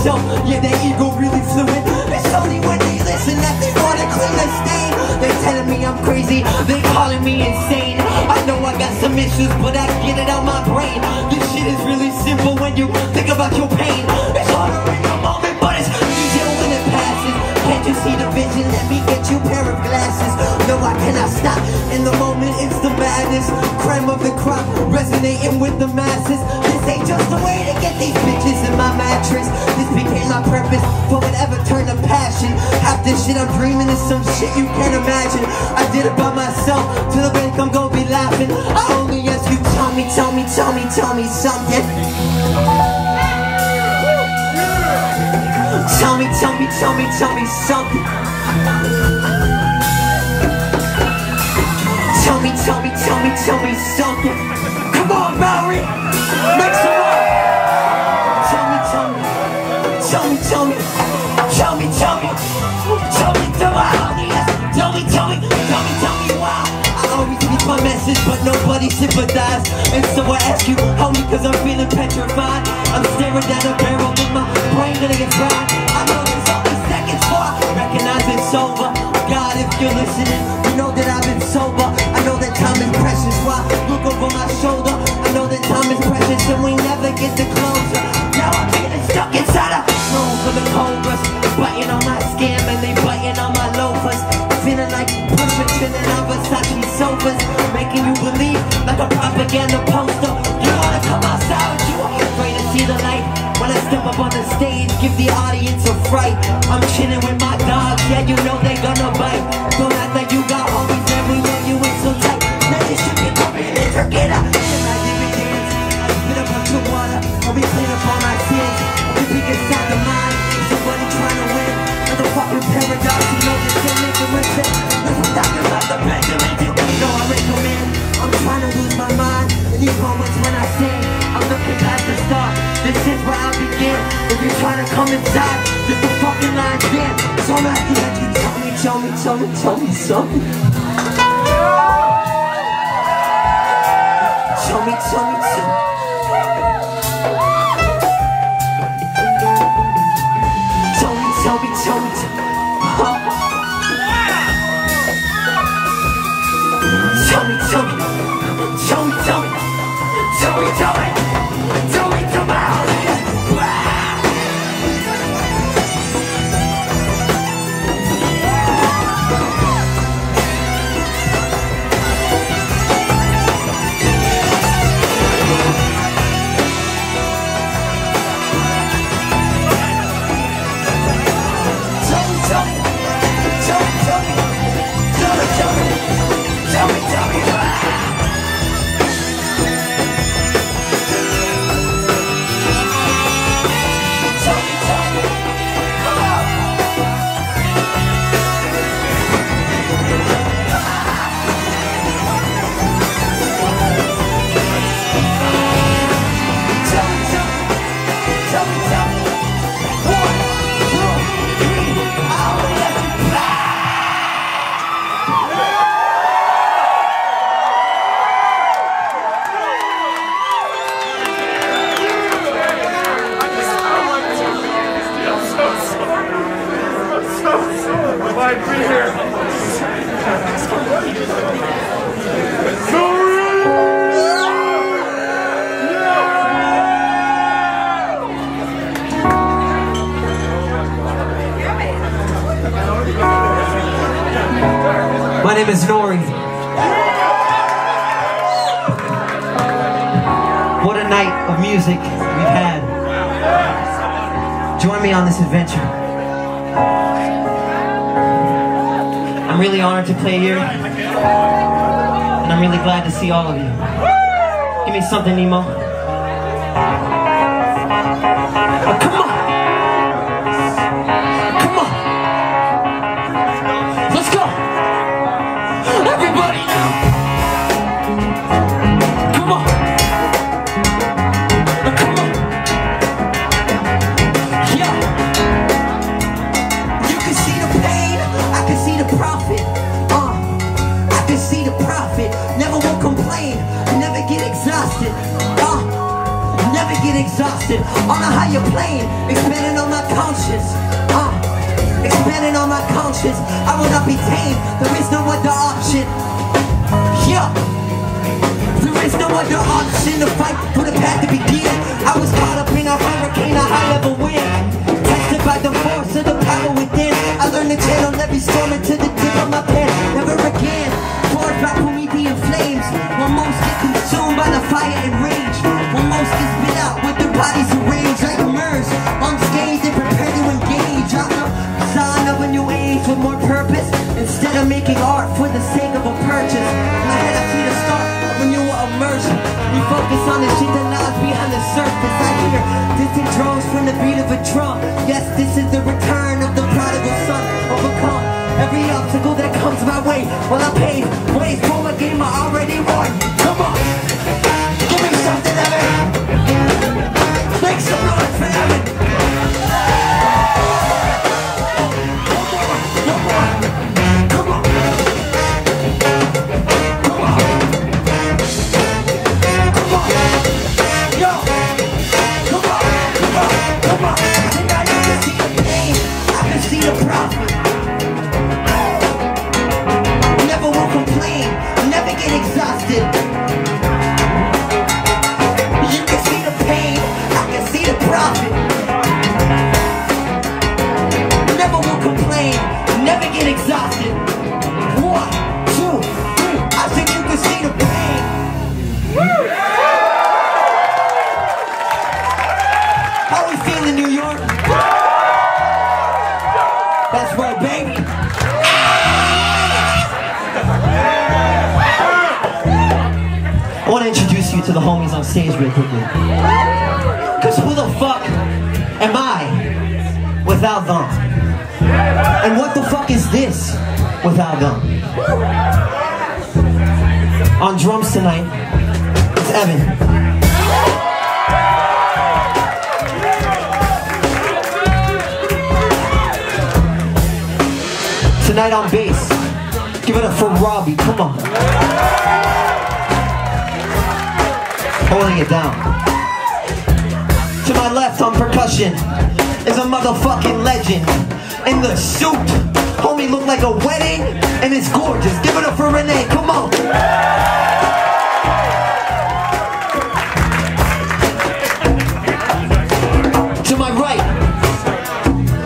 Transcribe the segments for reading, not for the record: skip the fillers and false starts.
itself. Yeah, their ego really fluid. It's only when they listen that they wanna claim that stain. They're telling me I'm crazy, they calling me insane. I know I got some issues, but I get it out my brain. This shit is really simple when you think about your pain. It's harder in the moment, but it's easier when it passes. Can't you see the vision? Let me get you a pair of glasses. No, I cannot stop. In the moment, it's the madness. Crime of the crop, resonating with the masses. This ain't just a way to get these bitches in my mattress. This became my purpose, but whatever turned to passion. Half this shit I'm dreaming is some shit you can't imagine. I did it by myself, to the bank I'm gonna be laughing. I only ask you, tell me something. Tell me something. Tell me something. Come on, Bowery. Make some noise. Tell me why. I always leave my message, but nobody sympathizes. And so I ask you, homie, cause I'm feeling petrified. I'm staring down a barrel with my brain gonna get fried. I know there's only seconds for recognize it's over. God, if you're listening, you know that I've been sober. I know that time is precious, why look over my shoulder? I know that time is precious and we never get the closure. Now I'm getting stuck inside a room for the cobras. Biting on my scam and they biting on my loafers. Feeling like pusher, chilling on Versace sofas. Making you believe like a propaganda poster. You wanna come outside, but you are afraid to see the light. When I step up on the stage, give the audience a fright. I'm chilling with my dogs, yeah you know they gonna bite. Don't act like you got homies and we know you ain't so tight. Now this shit be coming in, forget it. I didn't dance, I spit up on your water. I'll be clean up all my tears. We peek inside the mind, somebody trying to win. Another fucking paradox, you know this shit make it rip it. Let's be talking about the Benjamin, you know I recommend. I'm trying to lose my mind, in these moments when I sing. I'm looking past the start, this is where I begin. If you're trying to come inside, just the fucking line jam. So I'm asking that you tell me something. Tell me something. My name is Nory. What a night of music we've had. Join me on this adventure. I'm really honored to play here, and I'm really glad to see all of you. Give me something, Nemo. Oh, come on! Never get exhausted. On a higher plane, expanding on my conscience. Expanding on my conscience. I will not be tamed. There is no other option. Yeah. There is no other option to fight for the path to begin. I was caught up in a hurricane, a high level wind. Tested by the force of the power within. I learned to channel every storm into the tip of my pen. Never again. Poured by Promethean flames. When most get consumed by the fire and rage. When most get spit out with their bodies arranged. I emerge unscathed and prepared to engage. I'm the sign of a new age with more purpose. Instead of making art for the sake of a purchase. I had a free to start a renewal immersion. We focus on the shit that lies behind the surface. I hear distant drones from the beat of a drum. Yes, this is the return of the prodigal son. Overcome every obstacle that comes my way. While I pave ways for a game I already won. Come on, give me something of it. Make some noise for Evan. To the homies on stage real quickly. Cause who the fuck am I without them? And what the fuck is this without them? On drums tonight, it's Evan. Tonight on bass, give it up for Robbie, come on. Holding it down. To my left on percussion is a motherfucking legend. In the suit, homie look like a wedding, and it's gorgeous. Give it up for Rene, come on. To my right,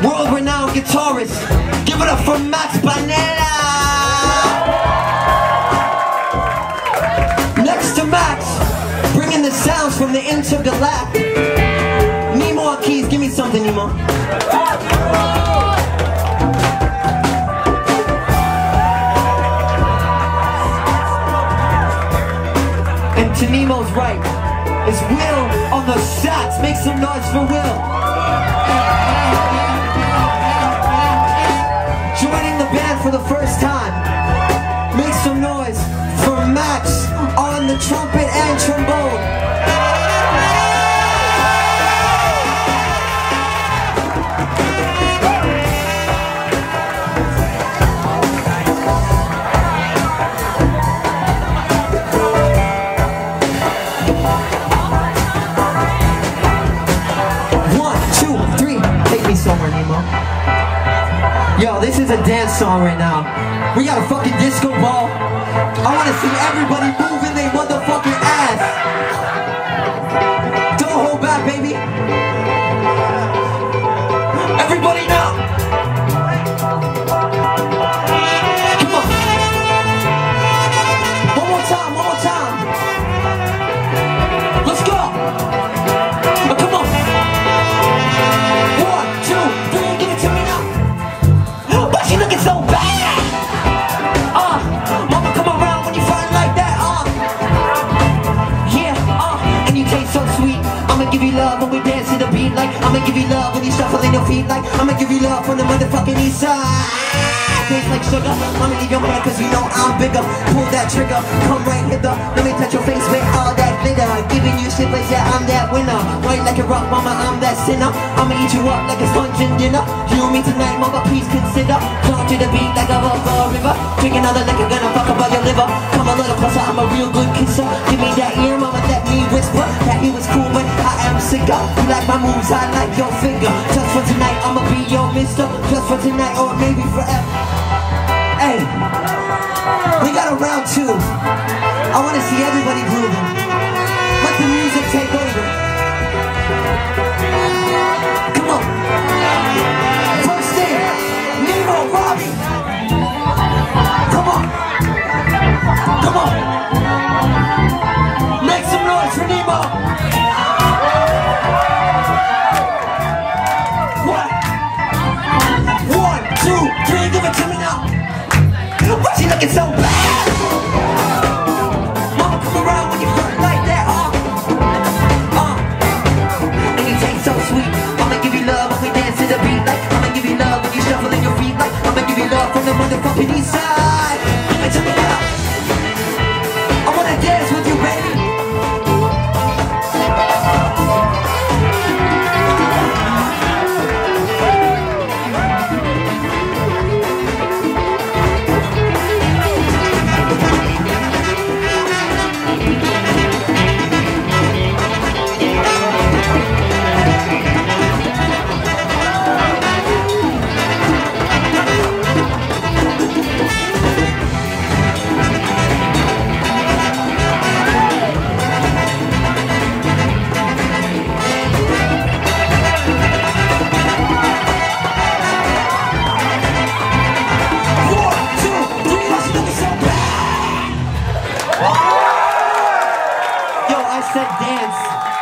world-renowned guitarist. Give it up for Max Pannella. Next to Max, the sounds from the intergalactic. Need more keys, give me something, Nemo. And to Nemo's right is Will on the shots. Make some noise for Will. Joining the band for the first time. Make some noise for Max on the trumpet and trombone. Yo, this is a dance song right now. We got a fucking disco ball. I wanna see everybody moving their motherfucking ass. Don't hold back, baby. Everybody now. Come on. One more time, one more time. Let's go. Oh, come on. 1, 2, 3, give it to me now. But she looking so bad. Mama come around when you fight like that. Yeah, and you taste so sweet. I'ma give you love when we dance to the beat. Like I'ma give you love when you shuffle in your feet. Like I'ma give you love from the motherfucking east side. tastes like sugar. I'ma eat your butt cause you know I'm bigger. Pull that trigger, come right hither. Let me touch your face with all that glitter. Giving you shivers, yeah, I'm that winner. White like a rock, mama, I'm that sinner. I'ma eat you up like a sponge in dinner. You and me tonight, mama, please consider. Climb to the beat like a river. Drink another liquor, gonna fuck above your liver. Come a little closer, I'm a real good kisser. Give me that ear, mama, let me whisper. That ear was cool, but I am sicker. You like my moves, I like your finger. Just for tonight, I'ma be your mister. Just for tonight, or maybe forever. Hey, we got a round two. I wanna see everybody grooving. Let the music take over. Come on. First in, Nemo, Robbie. Come on. Come on. Make some noise for Nemo. Give it to me now. Why she looking so bad? Mama come around when you flirt like that, and you taste so sweet. I'ma give you love when we dance to the beat like. I'ma give you love when you shuffle in your feet like. I'ma give you love from the motherfucking east side. Give it to me now. I wanna dance with you, baby.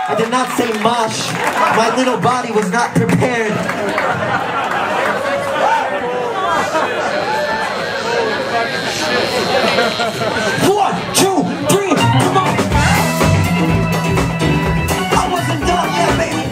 I did not say mosh. My little body was not prepared. One, two, three, come on. I wasn't done yet, baby.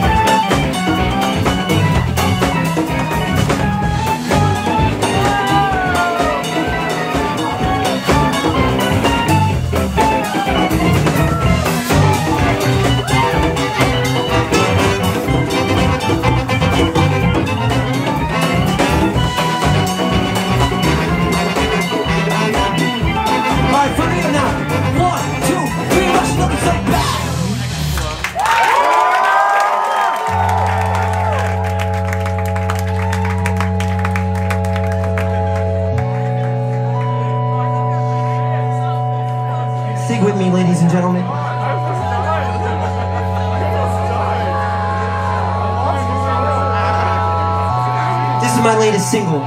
My latest single.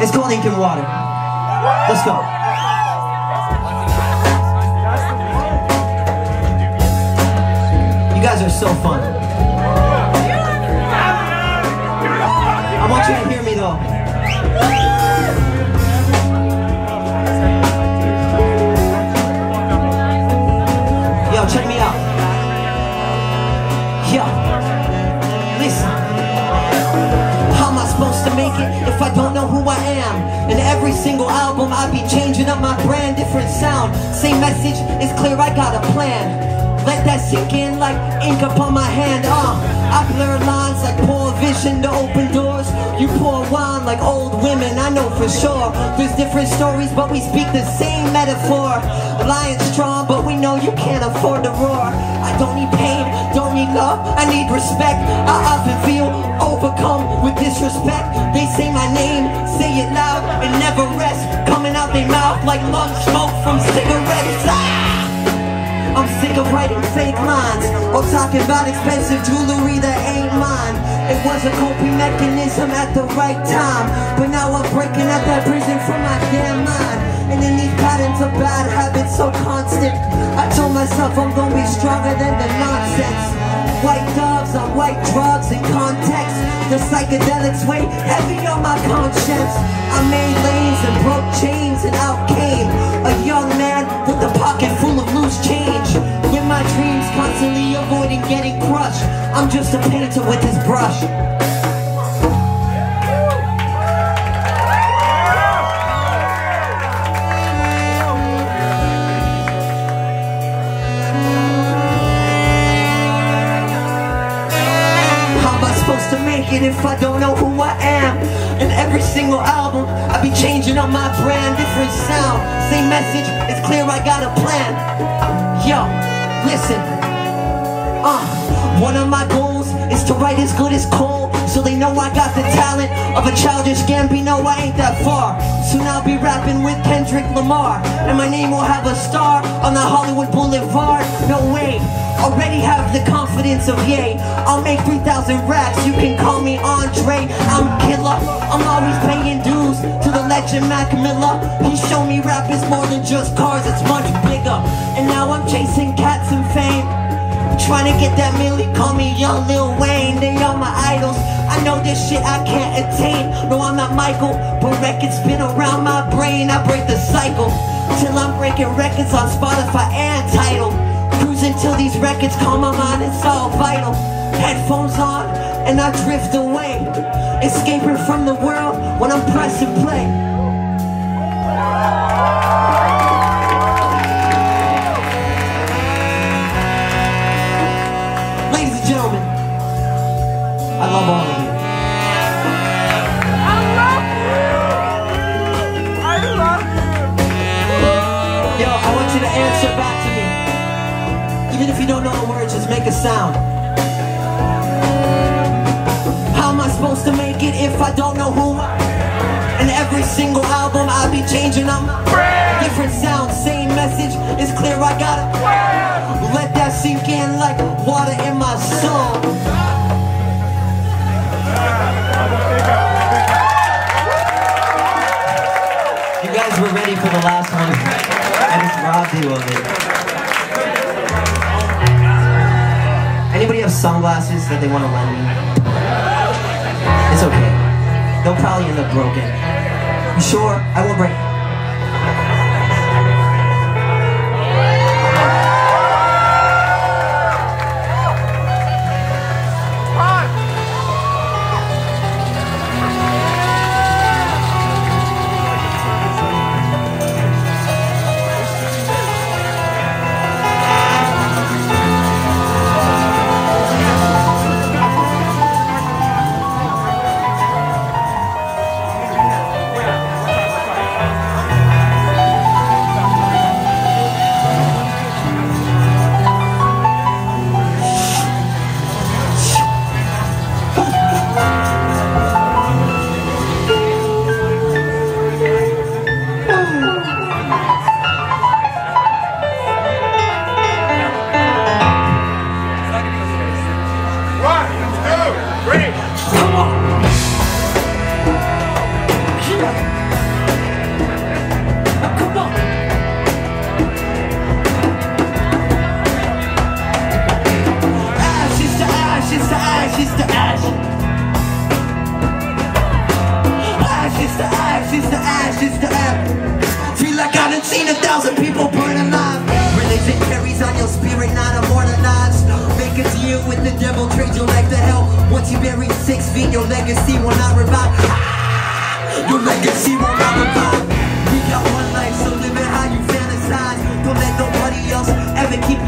It's called Ink and Water. Let's go. You guys are so fun. I want you to hear me though. If I don't know who I am, in every single album I be changing up my brand, different sound, same message, it's clear I got a plan. Let that sink in like ink upon my hand. I blur lines like poor vision to open doors. You pour wine like old women, I know for sure. There's different stories but we speak the same metaphor. A lion's strong but we know you can't afford to roar. I don't need pain, don't need love, I need respect. I often feel overcome with disrespect. They say my name, say it loud and never rest. Coming out their mouth like lung smoke from cigarettes. I'm sick of writing fake lines or talking about expensive jewelry that ain't mine. It was a coping mechanism at the right time, but now I'm breaking out that prison from my damn mind. And in these patterns of bad habits so constant, I told myself I'm gonna be stronger than the nonsense. White doves on white drugs in context. The psychedelics weigh heavy on my conscience. I made lanes and broke chains and out came a young man with a pocket full of loose change. With my dreams constantly avoiding getting crushed, I'm just a painter with this brush. it if I don't know who I am. And every single album, I be changing up my brand. Different sound, same message, it's clear I got a plan. Yo, listen, one of my goals is to write as good as Cole, so they know I got the talent of a childish Gambino. I ain't that far. Soon I'll be rapping with Kendrick Lamar, and my name will have a star on the Hollywood Boulevard. No way, already have the confidence of Ye. I'll make 3,000 raps, you can call me Andre. I'm a killer, I'm always paying dues to the legend Mac Miller. He showed me rap is more than just cars, it's much bigger. And now I'm chasing cats and fame, trying to get that milli, call me Young Lil Wayne. They are my idols, I know this shit I can't attain. No, I'm not Michael, but records spin around my brain. I break the cycle, till I'm breaking records on Spotify and Tidal. Cruising till these records calm my mind, it's all vital. Headphones on, and I drift away, escaping from the world when I'm pressing play. Ladies and gentlemen, I love all of you. I love you! I love you! Yo, I want you to answer back to me. Even if you don't know the words, just make a sound. How am I supposed to make it if I don't know who I am? And every single album I'll be changing up my brand. Different sound, same message, it's clear I gotta let that sink in like water in my soul. You guys were ready for the last one. I just robbed you of it. Anybody have sunglasses that they want to lend me? It's okay. They'll probably end up broken. You sure? I won't break.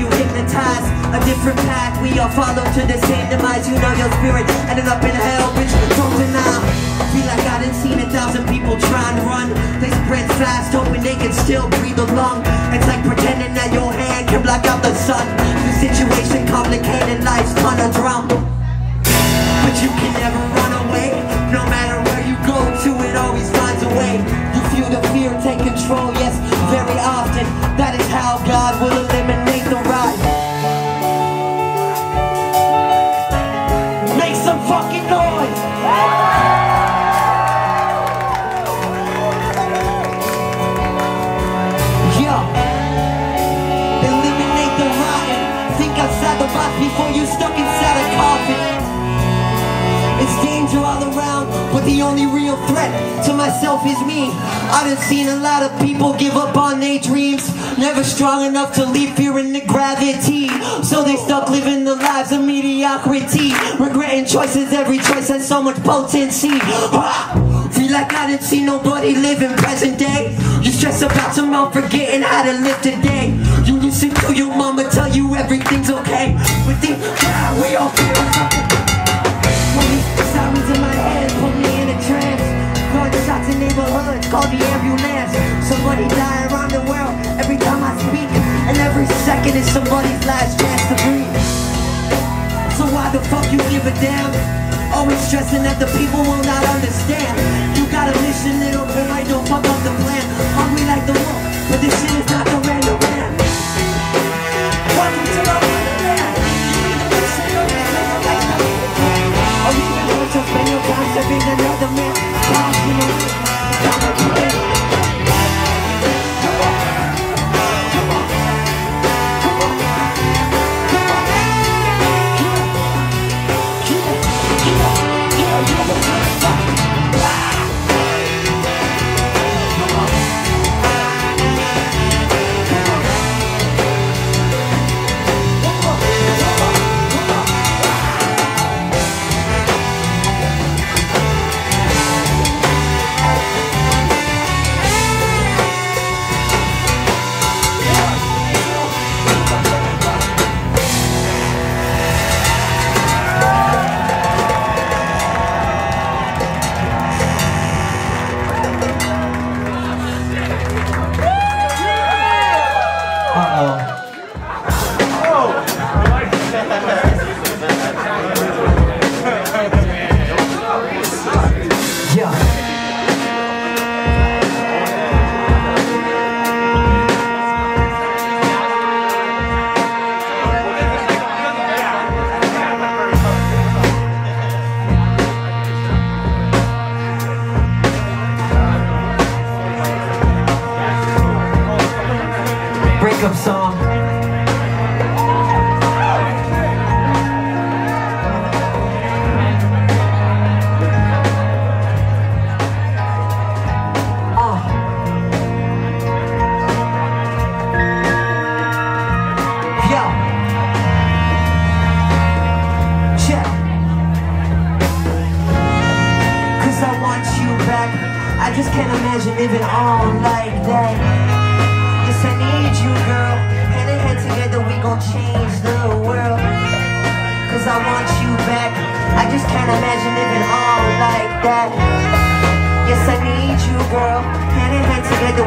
Everything's okay. We think, yeah, we all feel something. When we decide we put me in a trance. Call the shots in neighborhoods, call the ambulance. Somebody die around the world every time I speak, and every second is somebody's last chance to breathe. So why the fuck you give a damn? Always stressing that the people will not understand. You got a mission, little bit like, don't fuck up the plan. Hungry like the wolf, but this shit is not the random man. Welcome to my random man. You need a mission, you're never like the man. Or even worse, you'll spend your time serving another man. Yes, I need you, girl. Head to head together,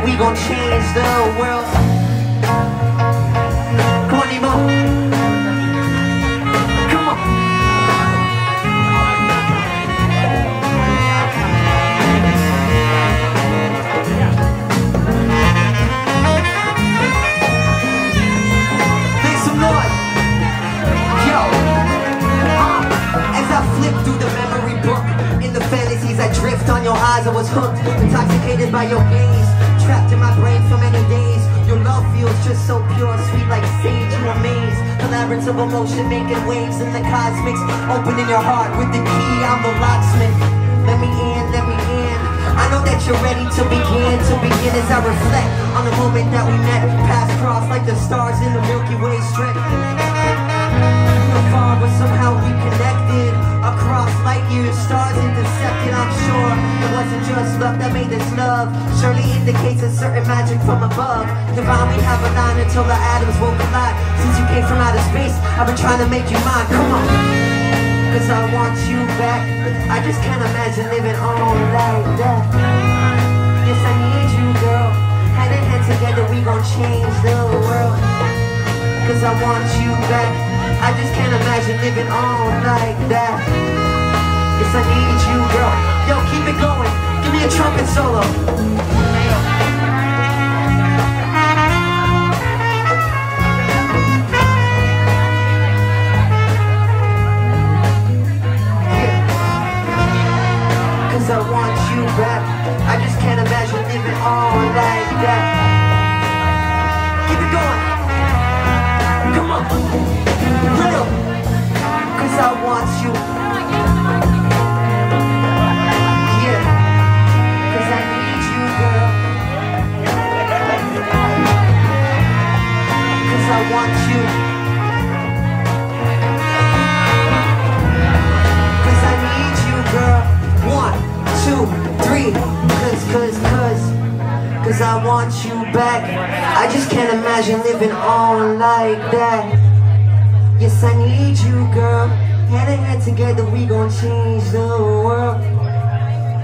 we gon' change the world.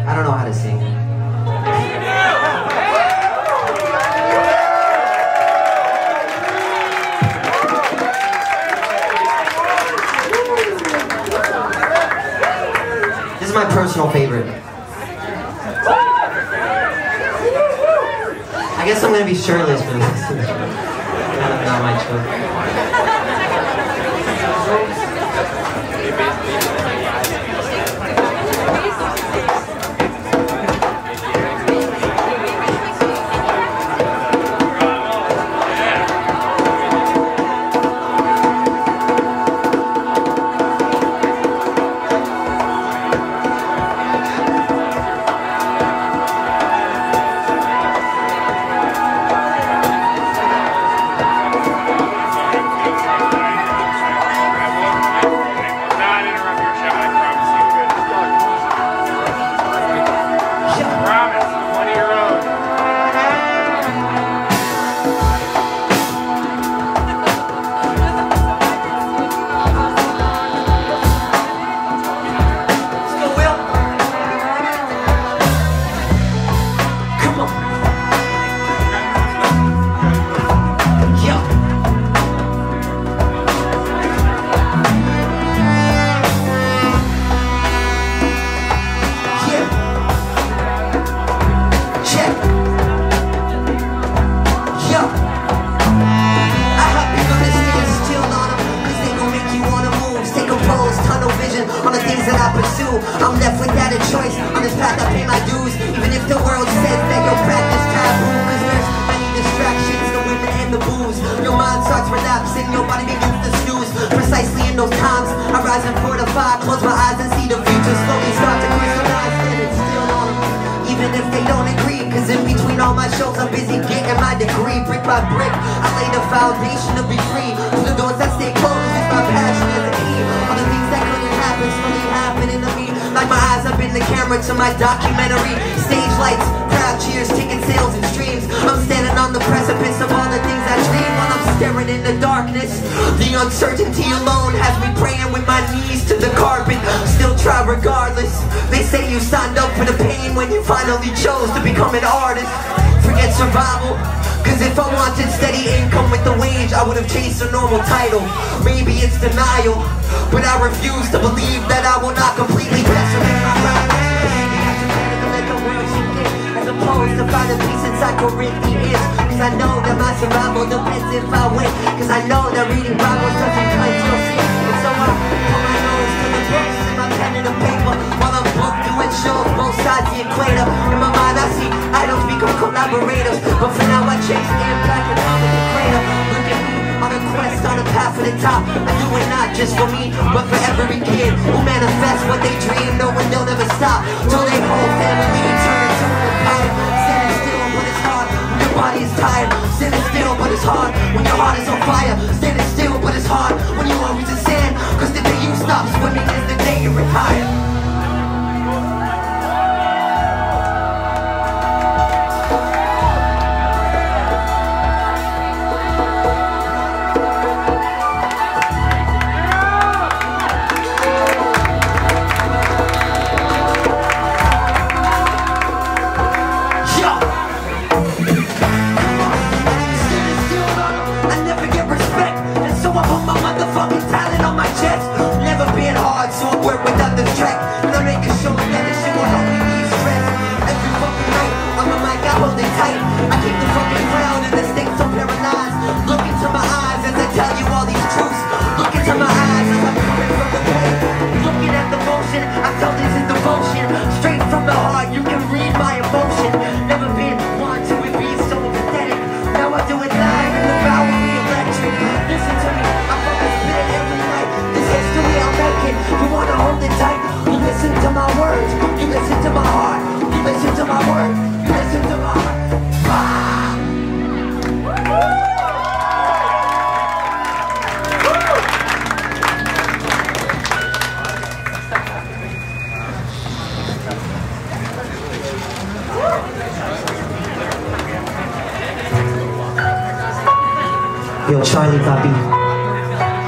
I don't know how to sing. This is my personal favorite. I guess I'm going to be shirtless for the rest of the show. Not my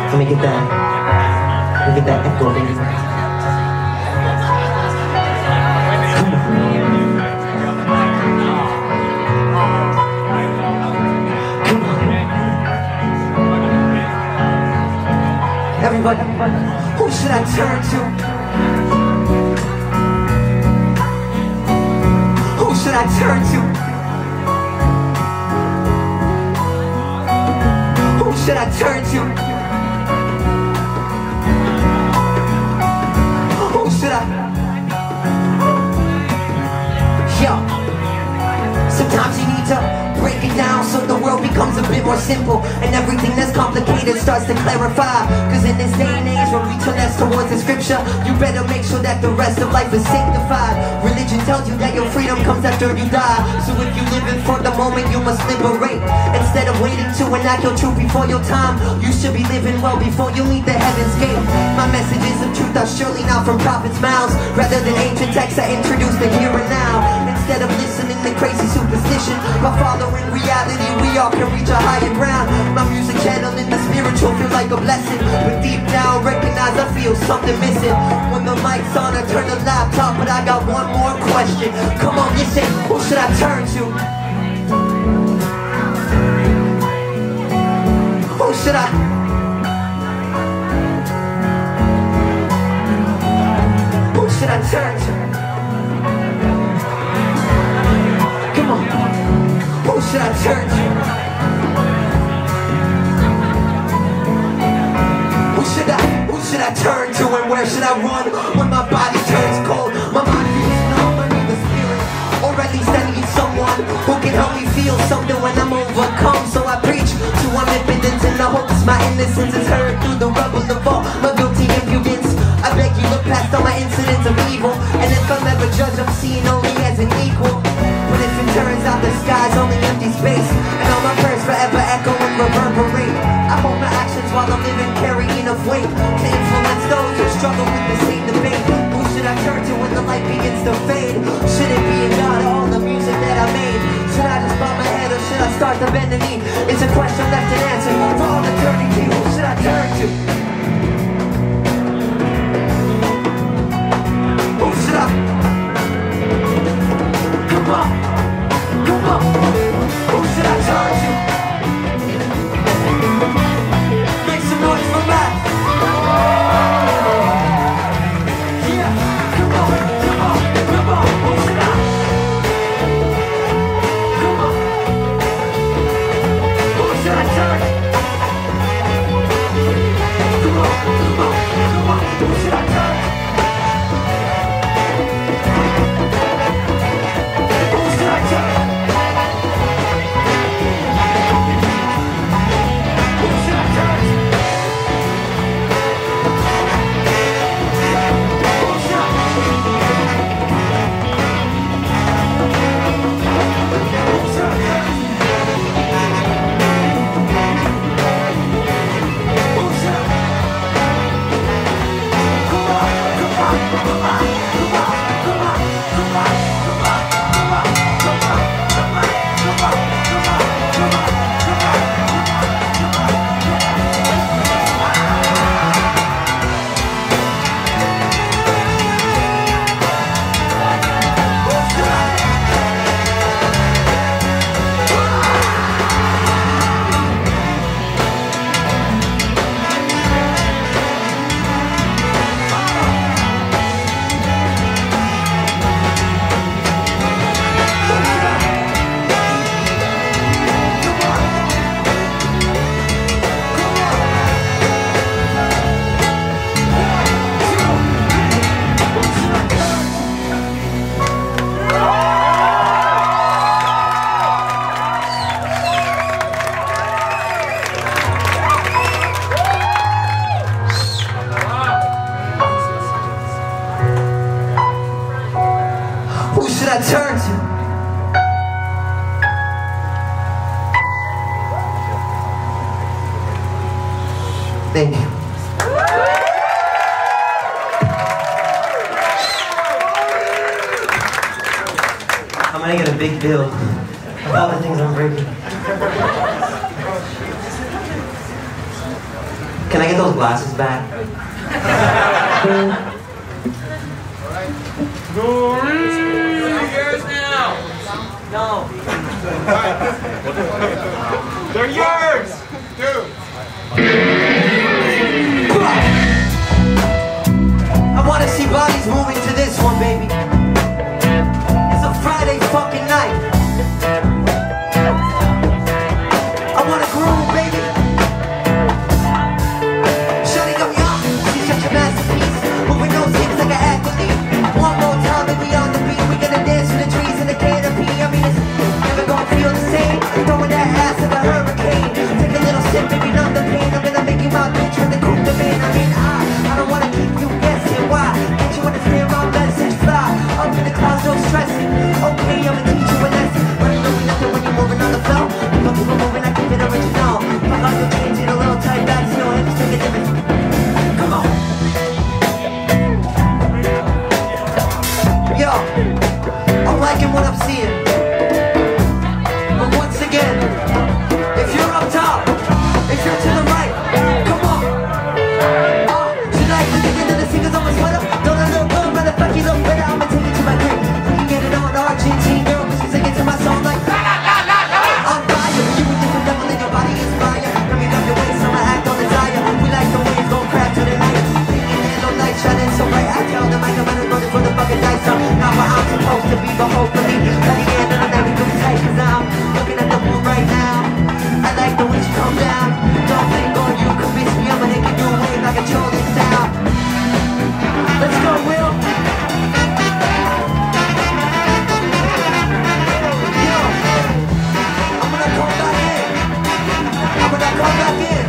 Let me get that echo, baby. Come on. should I turn to? Who should I turn to? Who should I turn to? Who should I? Yo. Sometimes you need to break it down so the world becomes a bit more simple, and everything that's complicated starts to clarify. Cause in this day and age when we turn less towards the scripture, you better make sure that the rest of life is sanctified. Religion tells you that your freedom comes after you die. So if you live in for the moment, you must liberate. Instead of waiting to enact your truth before your time, you should be living well before you leave the heaven's gate. My messages of truth are surely not from prophets' mouths, rather than ancient texts that introduce the here and now. Instead of listening to crazy superstition, by following reality, we all can reach a higher ground. My music channeling the spiritual feel like a blessing, but deep down recognize I feel something missing. When the mic's on, I turn the laptop, but I got one more question. Come on, listen, who should I turn to? Who should I? Who should I turn to? Who should I turn to? Who should I turn to, and where should I run? When my body turns cold, my mind feels numb, I need a spirit, or at least I need someone who can help me feel something when I'm overcome. So I preach to omnipotence in the hopes my innocence is heard through the rubble of all my guilty impudence. I beg you look past all my incidents of evil, and if I'm ever judged, I'm seen only as an equal. But if it turns out the sky's only empty space, and all my prayers forever echo and reverberate, I hope my actions while I'm living carry enough weight to influence those who struggle with the same debate. Who should I turn to when the light begins to fade? Should it be a god or all the music that I made? Should I just bow my head or should I start to bend the knee? It's a question left unanswered for all eternity. Who should I turn to? Who should I? Come on, who should I turn to? Make some noise for Max. Yeah, come on, who should I? Come on, who should I turn to? Come on, who should I turn to? Dude! liking what I'm seeing. But once again, if you're up top, if you're to the right, come on. Tonight, looking into the singles on my sweater. Don't I look good, matter of fact, you look better. I'ma take it to my grave. Get it on RGT, girl, cause you singing to my song like I'm fire, you a different level in your body is fire. Bring it up your waist, I'ma act on desire. We like the way it's gon' crack to the night. Thinking yellow light shining so bright. I tell the mic, I'm running for the fucking dice up. Now where I'm supposed to be, but hopefully by the end of the night we do tight. Cause I'm looking at the moon right now. I like the way you come down. Don't think on you, convince me I'ma make a new wave like a chosen sound. Let's go, Will. Yo, I'm gonna come back in. I'm gonna come back in.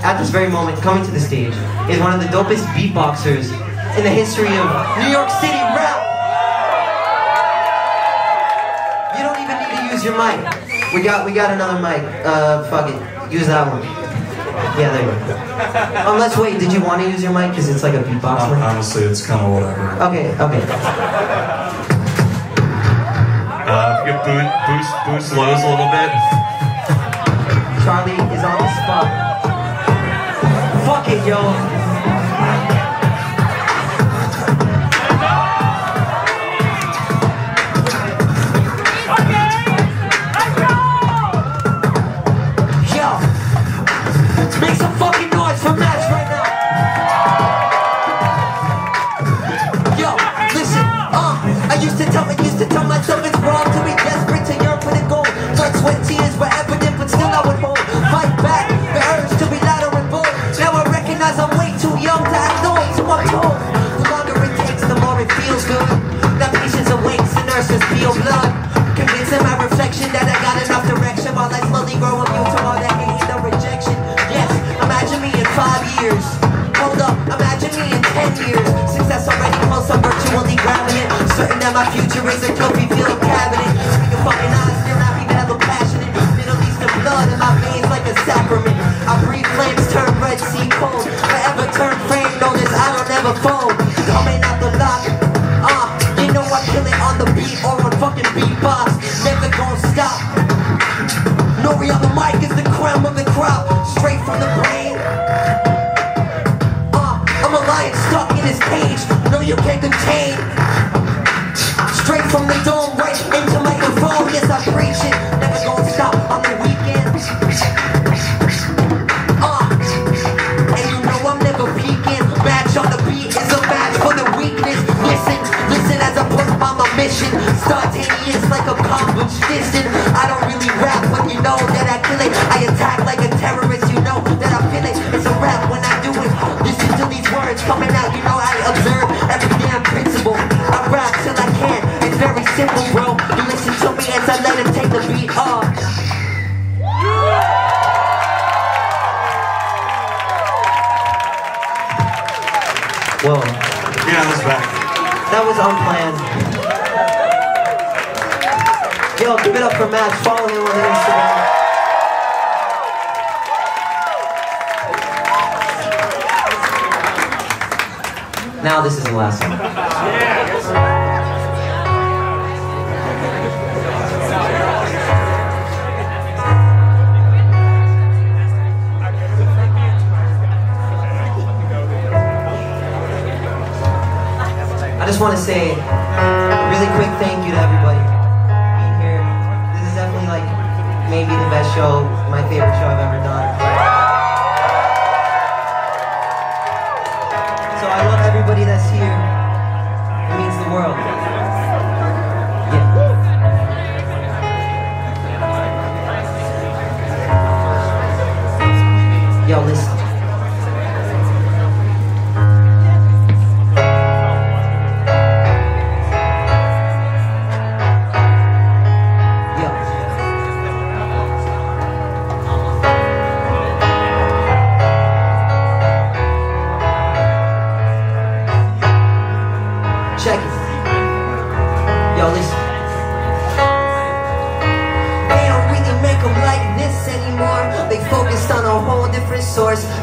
At this very moment, coming to the stage is one of the dopest beatboxers in the history of New York City rap. You don't even need to use your mic. We got another mic. Fuck it, use that one. Yeah, there you go. Unless, wait, did you want to use your mic? Because it's like a beatbox mic. Honestly, it's kind of whatever. Okay. If you could boost lows a little bit. Charlie is on the spot. Fuck it, yo. Yo, make some fucking noise for Max right now. Yo, listen, I used to tell myself it's wrong to be desperate to yearn for the goal. Blood, sweat, tears were evident, but still I would hold. Fight back, the urge to be louder and bold. I'm way too young to act noise, so I'm told. The longer it takes, the more it feels good. Now patience awakes and nurses feel blood. Convincing my reflection that I got enough direction while I slowly grow immune to all that hate and rejection. Yes, imagine me in 5 years. Hold up, imagine me in 10 years. Success already close, I'm virtually grabbing it. Certain that my future is a trophy field cabinet. contained. Straight from the dome, right into my phone. Yes, I preach it, never gonna stop on the weekends. And you know I'm never peeking. Match on the beat is a match for the weakness. Listen, listen as I put on my mission. Spontaneous like a competition. I don't really rap, but you know that I kill it. I attack like a terrorist, you know that I feel it. It's a rap when I do it. Listen to these words coming out, you know I observe every damn principle. I rap till I can, it's very simple, bro. You listen to me as I let it take the beat off. Whoa. Yeah, that's back. That was unplanned. Yo, give it up for Max. Follow him on Instagram. Now this is the last one. I just want to say a really quick thank you to everybody being here. This is definitely like maybe the best show, my favorite show I've ever done. I love everybody that's here. It means the world. Yeah. Yo, listen.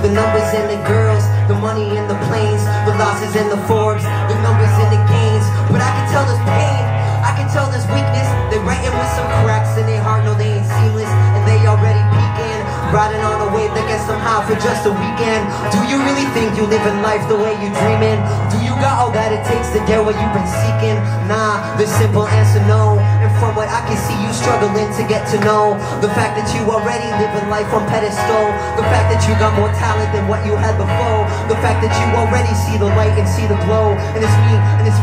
The numbers and the girls, the money and the planes, the losses and the Forbes, the numbers and the gains. But I can tell there's pain, I can tell there's weakness. They're writing with some cracks in their heart, no they ain't seamless. And they already peeking, riding on a wave that gets somehow for just a weekend. Do you really think you living life the way you dreaming? Do you got all that it takes to get what you've been seeking? Nah, the simple answer no. And from what I can see, you struggling to get to know the fact that you already living life on pedestal, the fact that you got more talent than what you had before, the fact that you already see the light and see the glow. And it's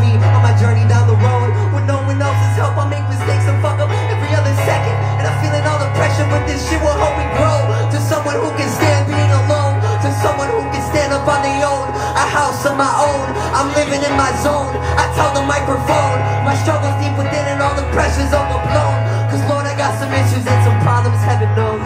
me on my journey down the road. With no one else's help, I make mistakes and fuck up every other second. And I'm feeling all the pressure, but this shit will help me grow. To someone who can stand being alone, to someone who can stand up on their own. A house of my own, I'm living in my zone. I tell the microphone, my struggle's deep within and all the pressure's overblown. Cause Lord, I got some issues and some problems, heaven knows.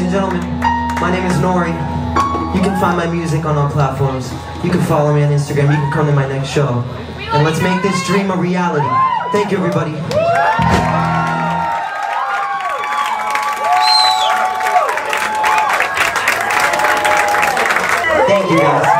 Ladies and gentlemen, my name is Nory. You can find my music on all platforms. You can follow me on Instagram. You can come to my next show. And let's make this dream a reality. Thank you, everybody. Thank you, guys.